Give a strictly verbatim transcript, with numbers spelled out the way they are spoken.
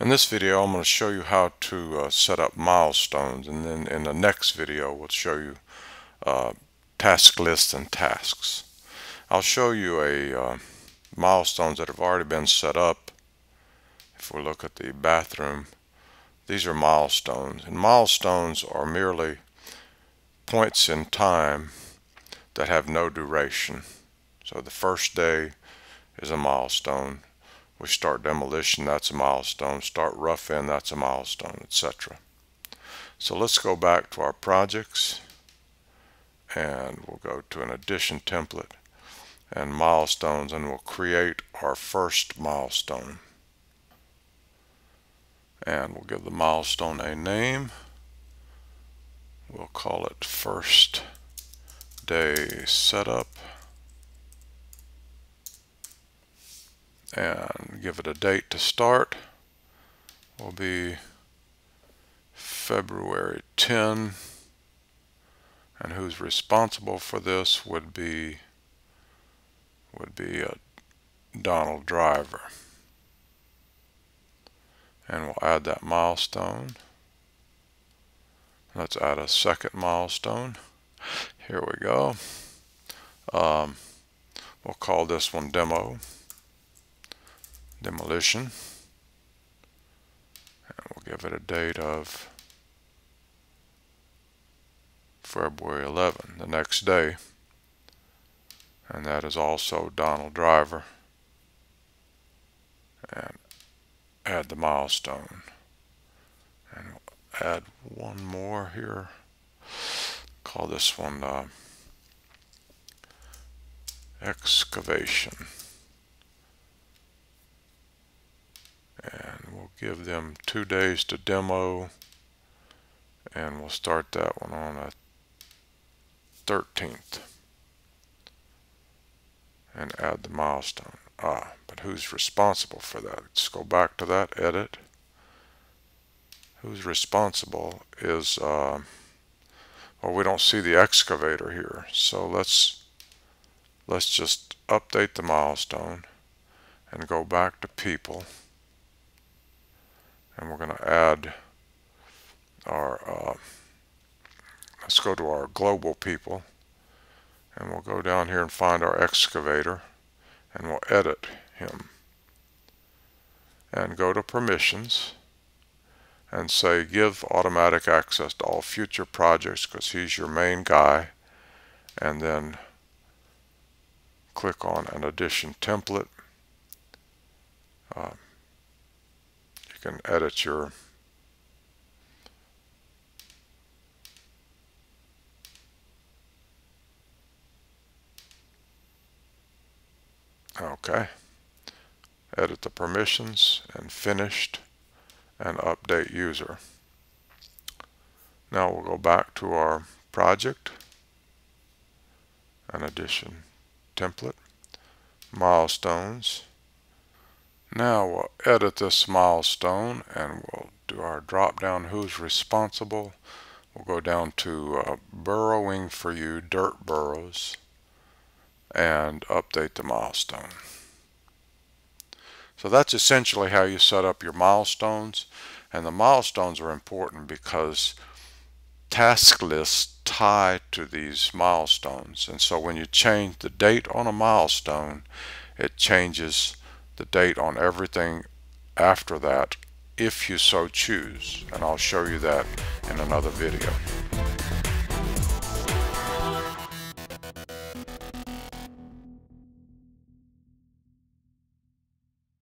In this video, I'm going to show you how to uh, set up milestones, and then in the next video, we'll show you uh, task lists and tasks. I'll show you a uh, milestones that have already been set up. If we look at the bathroom, these are milestones, and milestones are merely points in time that have no duration. So the first day is a milestone. We start demolition, that's a milestone. Start rough in, that's a milestone, et cetera. So let's go back to our projects, and we'll go to an addition template and milestones, and we'll create our first milestone. And we'll give the milestone a name. We'll call it first day setup, and give it a date to start. Will be February tenth, and who's responsible for this would be would be a Donald Driver, and we'll add that milestone. Let's add a second milestone. Here we go. Um, we'll call this one demo. Demolition, and we'll give it a date of February eleventh, the next day, and that is also Donald Driver, and add the milestone, and we'll add one more here, call this one uh, excavation. And we'll give them two days to demo, and we'll start that one on the thirteenth and add the milestone. Ah, but who's responsible for that? Let's go back to that, edit. Who's responsible is, uh, well, we don't see the excavator here, so let's, let's just update the milestone and go back to people. And we're going to add our, uh, let's go to our global people, and we'll go down here and find our excavator, and we'll edit him. And go to permissions, and say give automatic access to all future projects, because he's your main guy, and then click on an addition template. Uh, You can edit your okay edit the permissions and finished and update user. Now we'll go back to our project, an addition template, milestones. Now we'll edit this milestone, and we'll do our drop down who's responsible. We'll go down to uh, burrowing for you, dirt burrows, and update the milestone. So that's essentially how you set up your milestones, and the milestones are important because task lists tie to these milestones, and so when you change the date on a milestone, it changes the date on everything after that, if you so choose, and I'll show you that in another video.